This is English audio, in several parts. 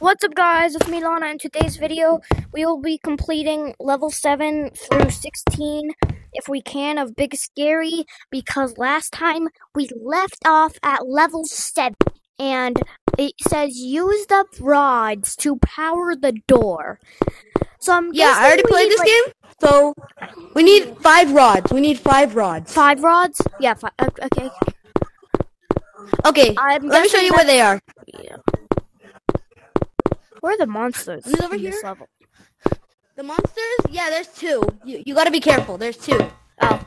What's up, guys? It's me, Lana. In today's video, we will be completing level 7 through 16, if we can, of Big Scary, because last time we left off at level 7, and it says, use the rods to power the door. So I'm guessing I already played this game, so we need 5 rods. 5 rods? Yeah, 5. Okay. Okay, let me show you where they are. Yeah. Where are the monsters? These over here? This level? The monsters? Yeah, there's 2. You gotta be careful. There's 2. Oh.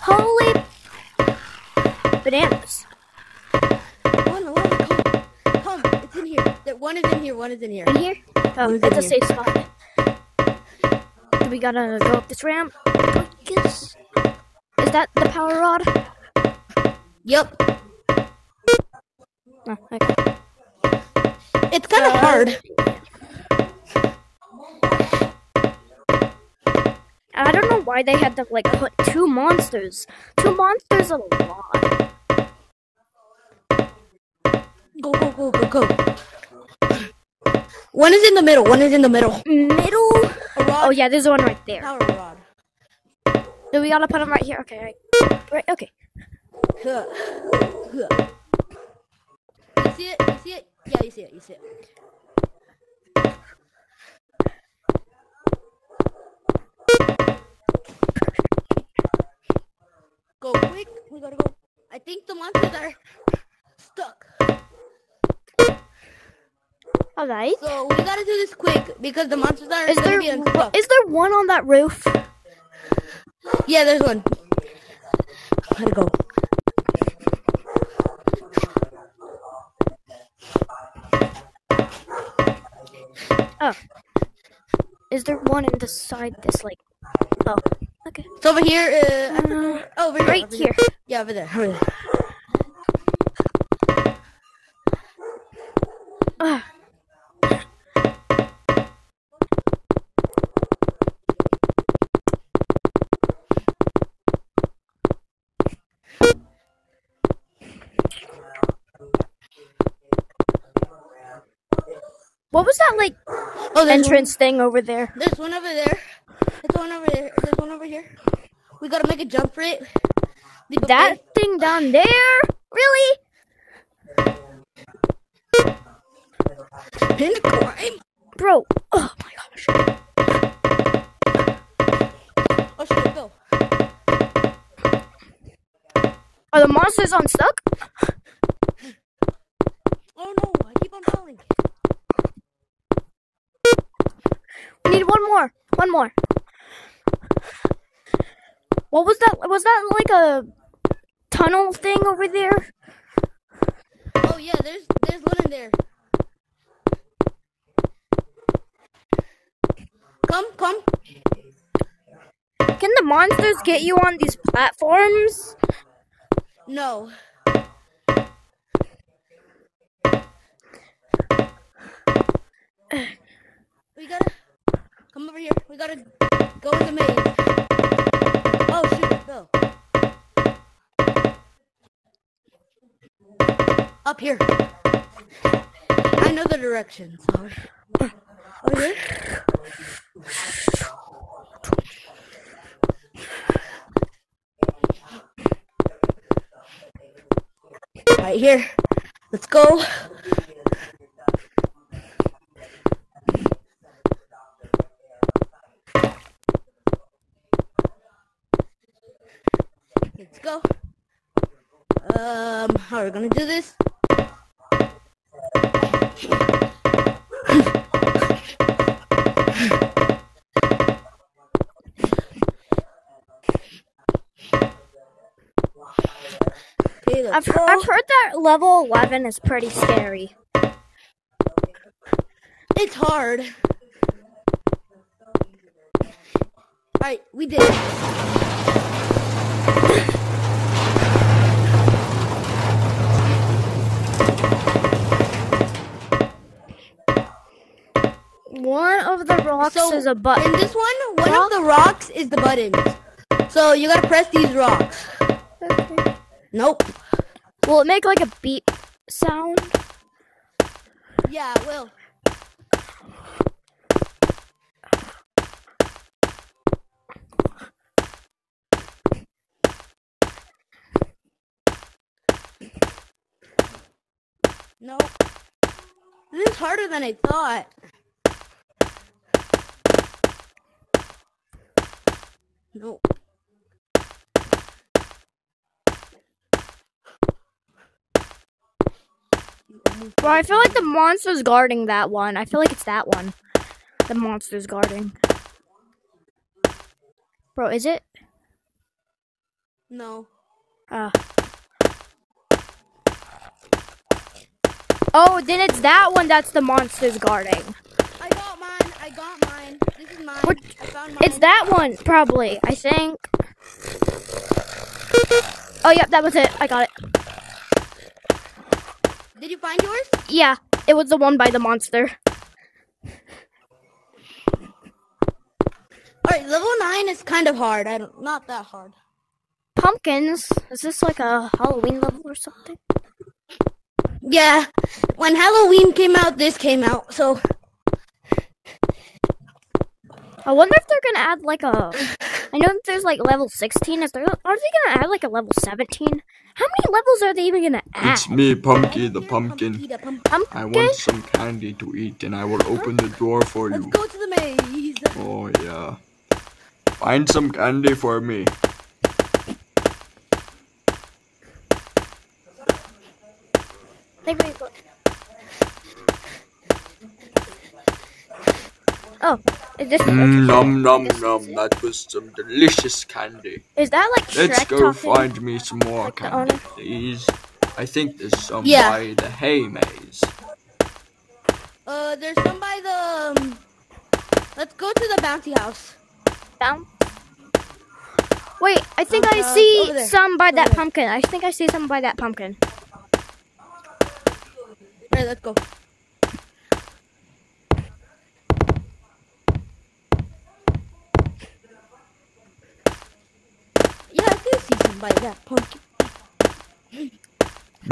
Holy bananas. Come. It's in here. One is in here. In here? Oh, it's a safe spot. Do we gotta go up this ramp? Is that the power rod? Yep. Oh, okay. It's kind of hard. I don't know why they had to, like, put 2 monsters. 2 monsters are a lot. Go, go, go, go, go. One is in the middle. Middle? Oh, yeah, there's one right there. Power rod. Do we gotta put them right here? Okay, right, okay. You see it? Yeah, you see it. Go quick, we gotta go. I think the monsters are stuck. Alright. So we gotta do this quick because the monsters are gonna be unstuck. Is there one on that roof? Yeah, there's one. I gotta go. Oh. Is there one in the side that's like... Oh, okay. It's over here. Over here. Right here. Yeah, over there. What was that, like, entrance thing over there? There's one over there. There's one over there. There's one over here. We gotta make a jump for it. That thing down there? Really? Pin climb? Bro. Oh, my gosh. Oh, should I go? Are the monsters unstuck? Oh, no. I keep on falling. Need one more. What was that? Was that like a tunnel thing over there? Oh yeah, there's one in there. Come. Can the monsters get you on these platforms? No. We gotta. Come over here. We gotta go in the maze. Oh shoot, I fell. Up here. I know the directions. Over here. Right here. Let's go. Let's go. How are we gonna do this? Okay, I've heard that level 11 is pretty scary. It's hard. Alright, we did it. One of the rocks is a button. In this one of the rocks is the buttons. So you gotta press these rocks. Okay. Nope. Will it make like a beep sound? Yeah, I will. Nope. This is harder than I thought. Nope. Bro, I feel like the monster's guarding that one. I feel like it's that one. The monster's guarding. Bro, is it? No. Oh, then it's that one that's the monster's guarding. I got mine. I got mine. This is mine. I found mine. It's that one, probably. I think. Oh, yep, that was it. I got it. Did you find yours? Yeah, it was the one by the monster. Alright, level 9 is kind of hard. Not that hard. Pumpkins? Is this like a Halloween level or something? Yeah, when Halloween came out, this came out, so... I wonder if they're gonna add like a... I know that there's like level 16. Are they gonna add like a level 17? How many levels are they even gonna add? It's me, Pumpkin the Pumpkin. I want some candy to eat, and I will open the door for you. Let's go to the maze. Oh yeah. Find some candy for me. Oh, is this nom nom nom, that was some delicious candy. Is that like Shrek? Let's go talking? Find me some more like candy, please. I think there's some by the hay maze. There's some by the... let's go to the bounty house. Wait, I think I see some by that pumpkin. I think I see some by that pumpkin. Alright, let's go. By that pumpkin.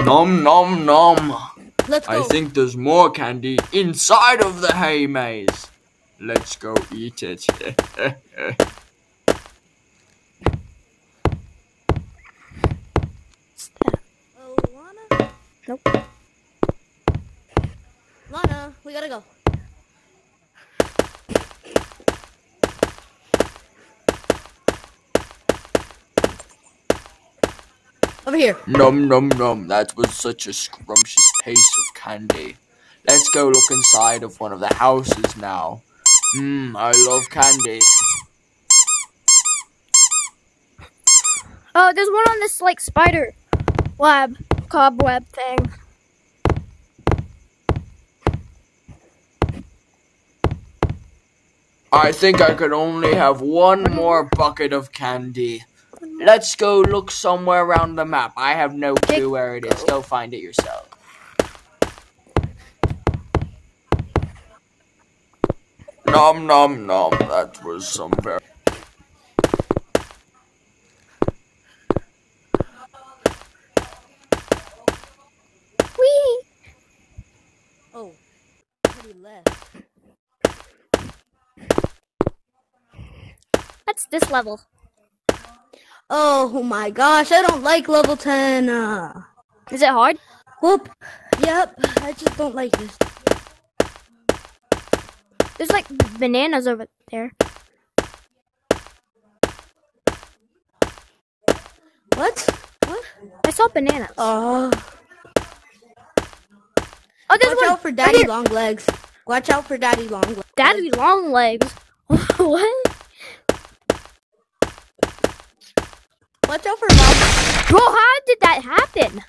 Nom nom nom. Let's go. I think there's more candy inside of the hay maze. Let's go eat it. Lana? Nope. Lana, we gotta go. Over here. Nom nom nom, that was such a scrumptious piece of candy. Let's go look inside of one of the houses now. Mmm, I love candy. Oh, there's one on this, like, spider web, cobweb thing. I think I could only have one more bucket of candy. Let's go look somewhere around the map. I have no clue where it is. Go find it yourself. Nom nom nom. That was some very... Wee! Oh. Pretty left. That's this level. Oh my gosh, I don't like level 10. Is it hard? Whoop. Yep, I just don't like this. There's like bananas over there. What? What? I saw bananas. Oh. Oh, there's one. Watch out for Daddy Long Legs. Watch out for Daddy Long Legs. Daddy Long Legs? What? Watch out for mom. Bro, how did that happen?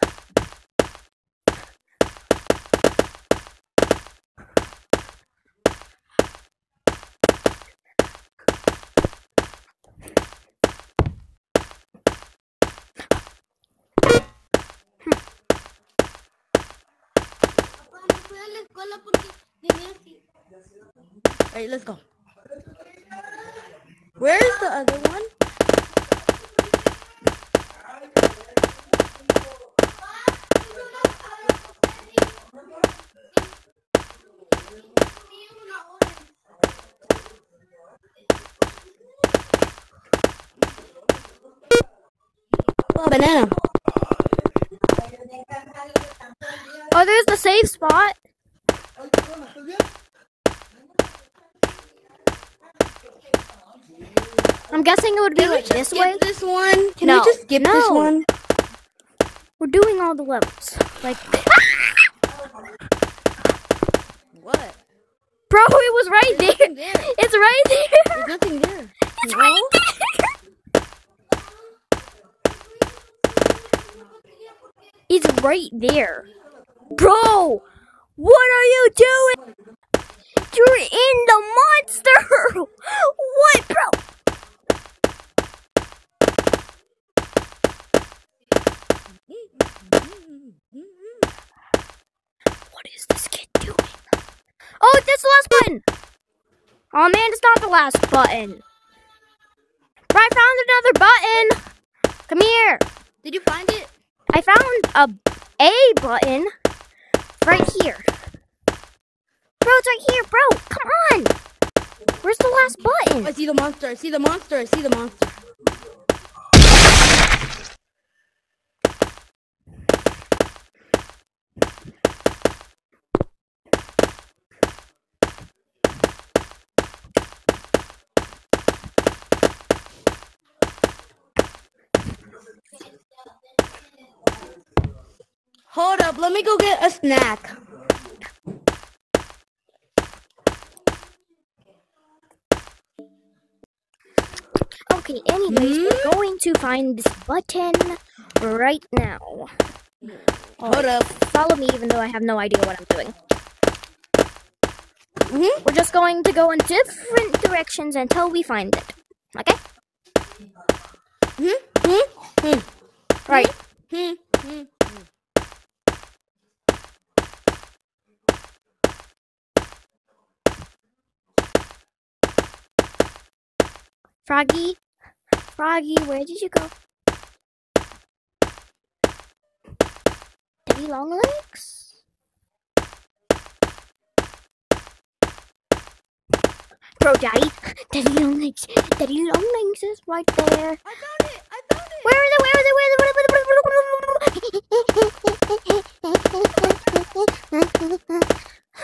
Alright, let's go. Where is the other one? Oh, banana. Oh, there's the safe spot. I'm guessing it would be like this way. Can we just skip this one? Can we just skip this one? We're doing all the levels like this. What? Bro, it was right there. It's right there. There's nothing there. It's right there. It's right there. Bro, what are you doing? You're in the monster. What, bro? What is this kid doing? Oh, that's the last button. Oh man, it's not the last button. But I found another button. Come here. Did you find it? I found a button right here. Bro, it's right here, bro. Come on. Where's the last button? Oh, I see the monster. I see the monster. I see the monster. Hold up, let me go get a snack. Okay, anyways, we're going to find this button right now. Hold up. Follow me even though I have no idea what I'm doing. We're just going to go in different directions until we find it. Okay? Right. Froggy, Froggy, where did you go? Daddy long legs? Bro, Daddy, Daddy long legs is right there. I found it, I found it. Where are they?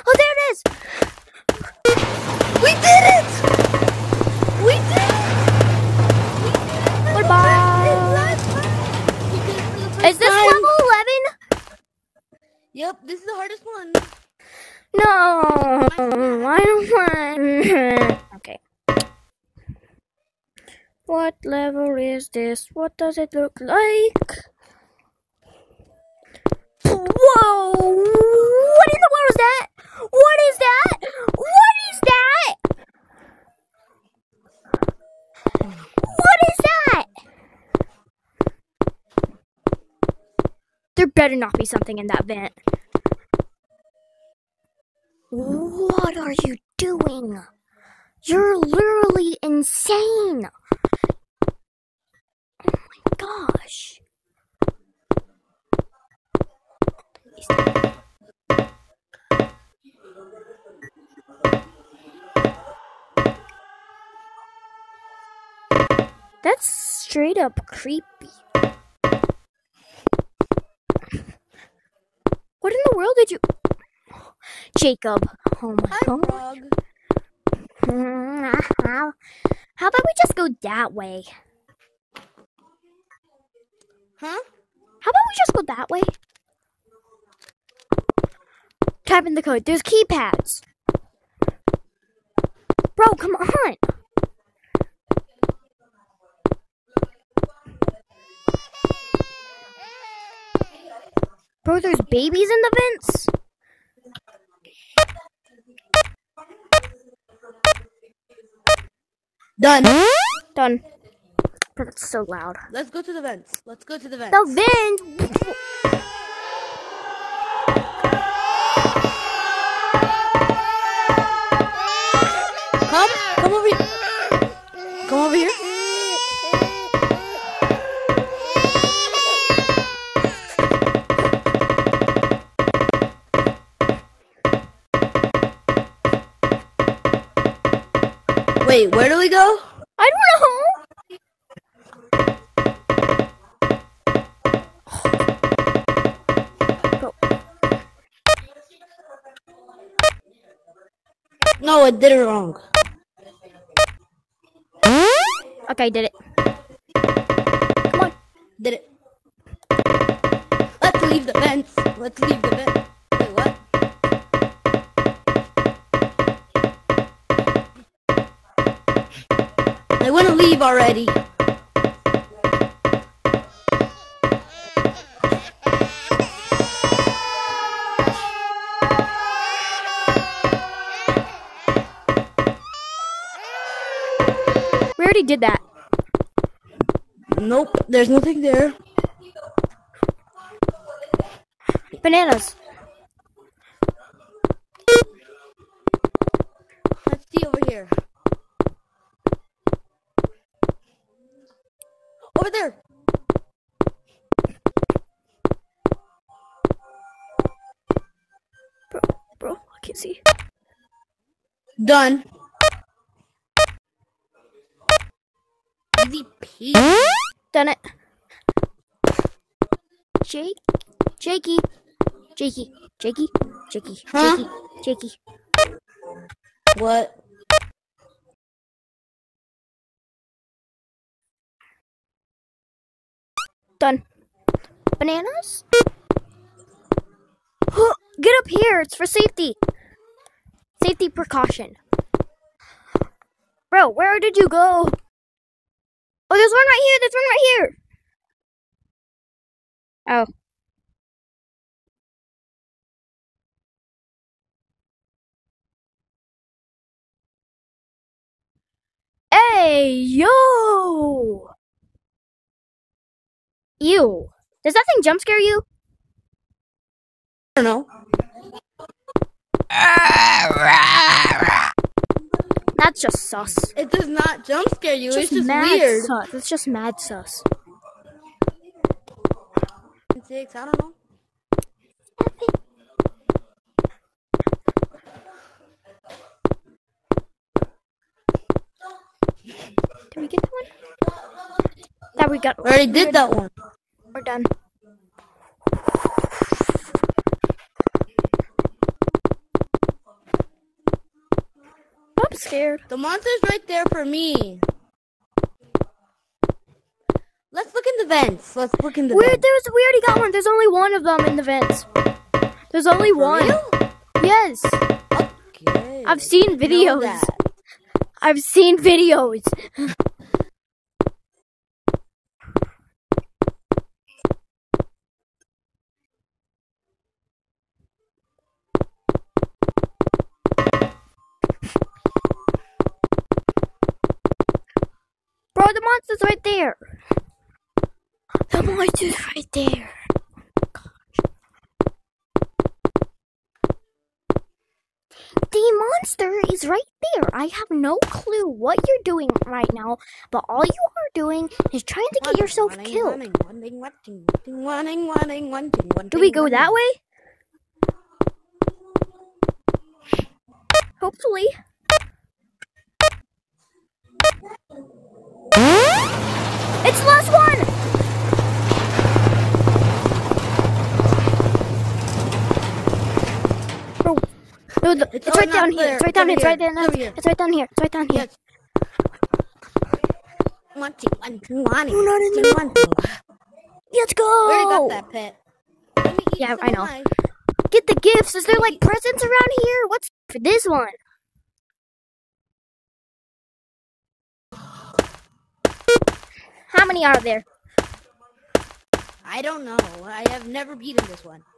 Oh, there it is. We did it. We did it. Is this level 11? Yep, this is the hardest one. No, I don't want. Okay. What level is this? What does it look like? Whoa! What in the world is that? What is that? What is that? What is that? There better not be something in that vent. What are you doing? You're literally insane. Oh my gosh. That's straight up creepy. What in the world did you... Jacob. Oh my god. How about we just go that way? Huh? How about we just go that way? Type in the code. There's keypads. Bro, come on. Bro, there's babies in the vents. Done. Done. Bro, that's so loud. Let's go to the vents. Let's go to the vents. The vents. Come over here. Come over here. Wait, where do we go? I don't know. No, I did it wrong. Okay, did it. Come on. Did it. Let's leave the vents. Let's leave the vents. Wait, what? I want to leave already. We already did that. Nope, there's nothing there. Bananas. Let's see over here. Over there. Bro, I can't see. Done. Done it. Jakey. Huh? Jakey. What? Done. Bananas? Get up here. It's for safety. Safety precaution. Bro, where did you go? Oh, there's one right here. Oh. Hey, yo! Ew. Does that thing jump scare you? I don't know. That's just sus. It does not jump scare you. It's just mad weird. Sus. It's just mad sus. 6, I don't know. Did we get that one? That we got. Already did that one. We're done. I'm scared. The monster's right there for me. Let's look in the vents. Let's look in the vents. We already got one. There's only one of them in the vents. There's only one. Real? Yes. Okay. I've seen videos. I've seen videos. Bro, the monster's right there. The monster's right there. Oh my gosh. The monster is right there. I have no clue what you're doing right now, but all you are doing is trying to get yourself killed. Do we go that way? Hopefully. It's the last one! No, it's right down here. It's right down here. It's right down here. It's right down here. It's right down here. Let's go. We already got that pet. Yeah, I know. Get the gifts. Is there like presents around here? What's for this one? How many are there? I don't know. I have never beaten this one.